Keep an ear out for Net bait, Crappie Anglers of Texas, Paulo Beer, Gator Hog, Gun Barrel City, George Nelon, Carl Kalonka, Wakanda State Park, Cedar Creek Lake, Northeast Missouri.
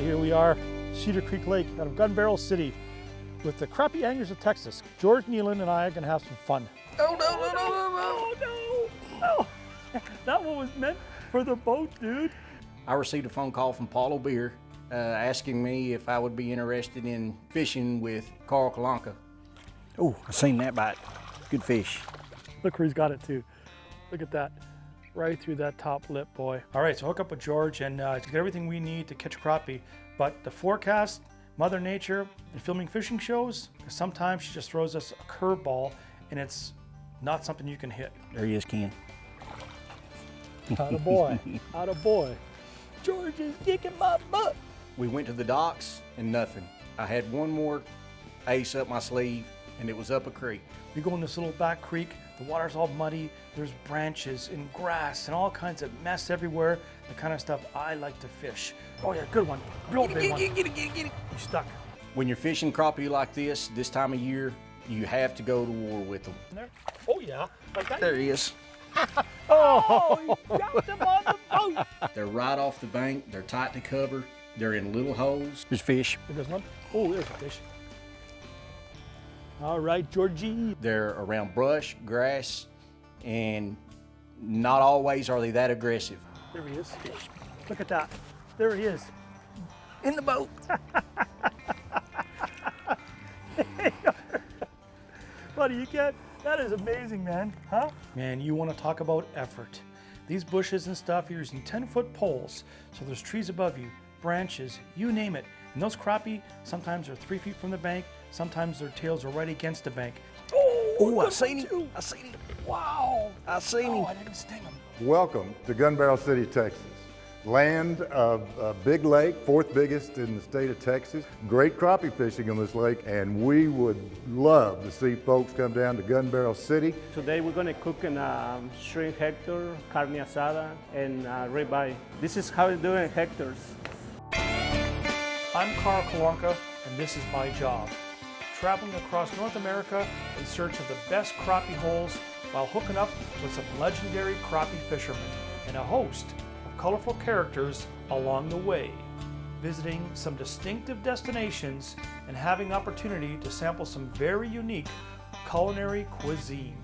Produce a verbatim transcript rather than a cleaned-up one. Today here we are, Cedar Creek Lake out of Gun Barrel City with the Crappie Anglers of Texas. George Nelon and I are going to have some fun. Oh no, no, no, no, no, no, no. That one was meant for the boat, dude. I received a phone call from Paulo Beer uh, asking me if I would be interested in fishing with Carl Kalonka. Oh, I seen that bite. Good fish. Look where he's got it too. Look at that. Right through that top lip, boy. All right, so hook up with George and uh, get everything we need to catch a crappie. But the forecast, Mother Nature, and filming fishing shows, sometimes she just throws us a curveball and it's not something you can hit. There he is, Ken. Atta boy, atta boy. George is kicking my butt. We went to the docks and nothing. I had one more ace up my sleeve and it was up a creek. We go in this little back creek, the water's all muddy, there's branches and grass and all kinds of mess everywhere, the kind of stuff I like to fish. Oh yeah, good one, real big one. Get it, get it, get it, get it. You're stuck. When you're fishing crappie like this, this time of year, you have to go to war with them. There. Oh yeah, like that. There he is. Oh, you dropped them on the boat. They're right off the bank, they're tight to cover, they're in little holes. There's fish. There's one. Oh, there's a fish. All right, Georgie. They're around brush, grass, and not always are they that aggressive. There he is. Look at that. There he is. In the boat. Buddy, you can't, that is amazing, man, huh? Man, you want to talk about effort. These bushes and stuff, you're using ten foot poles, so there's trees above you, branches, you name it. And those crappie sometimes are three feet from the bank, sometimes their tails are right against the bank. Oh, Ooh, I seen him. I seen him. Wow. I seen him. Oh, I didn't sting him. Welcome to Gun Barrel City, Texas. Land of a big lake, fourth biggest in the state of Texas. Great crappie fishing on this lake, and we would love to see folks come down to Gun Barrel City. Today we're going to cook in a shrimp Hector, carne asada, and ribeye. This is how we do it in Hectors. I'm Carl Kalonka, and this is my job. Traveling across North America in search of the best crappie holes while hooking up with some legendary crappie fishermen and a host of colorful characters along the way, visiting some distinctive destinations and having opportunity to sample some very unique culinary cuisine.